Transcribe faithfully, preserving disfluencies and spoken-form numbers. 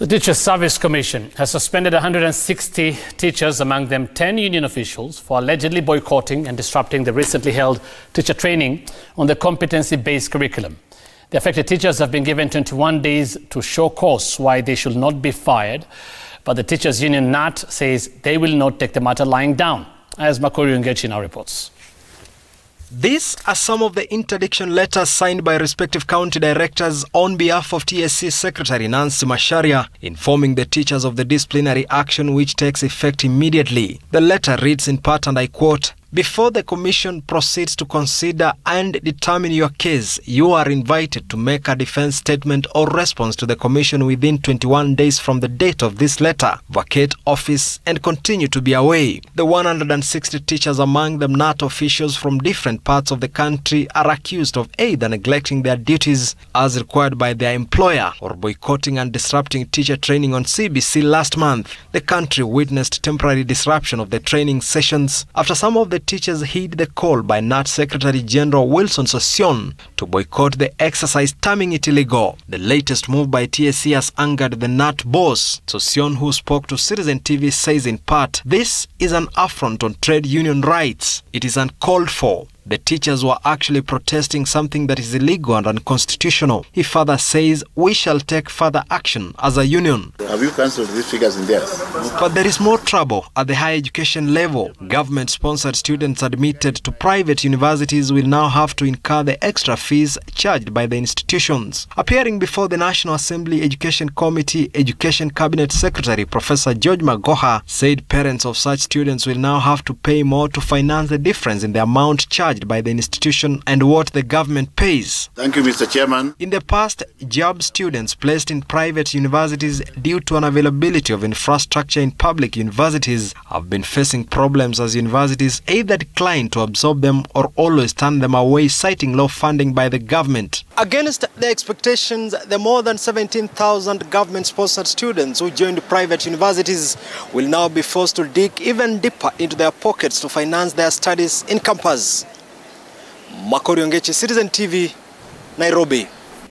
The Teacher Service Commission has suspended one hundred sixty teachers, among them ten union officials, for allegedly boycotting and disrupting the recently held teacher training on the competency-based curriculum. The affected teachers have been given twenty-one days to show cause why they should not be fired, but the Teachers Union N U T says they will not take the matter lying down, as Makori Ongechi now reports. These are some of the interdiction letters signed by respective county directors on behalf of T S C Secretary Nancy Masharia, informing the teachers of the disciplinary action which takes effect immediately. The letter reads in part, and I quote, "Before the commission proceeds to consider and determine your case, you are invited to make a defense statement or response to the commission within twenty-one days from the date of this letter. Vacate office and continue to be away." The one hundred sixty teachers, among them N U T officials from different parts of the country, are accused of either neglecting their duties as required by their employer or boycotting and disrupting teacher training on C B C last month. The country witnessed temporary disruption of the training sessions after some of the teachers heed the call by N U T Secretary General Wilson Sossion to boycott the exercise, terming it illegal. The latest move by T S C has angered the N U T boss. Sossion, who spoke to Citizen T V, says in part, "This is an affront on trade union rights. It is uncalled for. The teachers were actually protesting something that is illegal and unconstitutional." He further says, "We shall take further action as a union." Have you cancelled these figures in there? But there is more trouble at the higher education level. Government-sponsored students admitted to private universities will now have to incur the extra fees charged by the institutions. Appearing before the National Assembly Education Committee, Education Cabinet Secretary Professor George Magoha said parents of such students will now have to pay more to finance the difference in the amount charged by the institution and what the government pays. Thank you, Mister Chairman. In the past, job students placed in private universities due to unavailability of infrastructure in public universities have been facing problems as universities either decline to absorb them or always turn them away, citing low funding by the government. Against the expectations, the more than seventeen thousand government-sponsored students who joined private universities will now be forced to dig even deeper into their pockets to finance their studies in campus. Makori Ongechi, Citizen T V, Nairobi.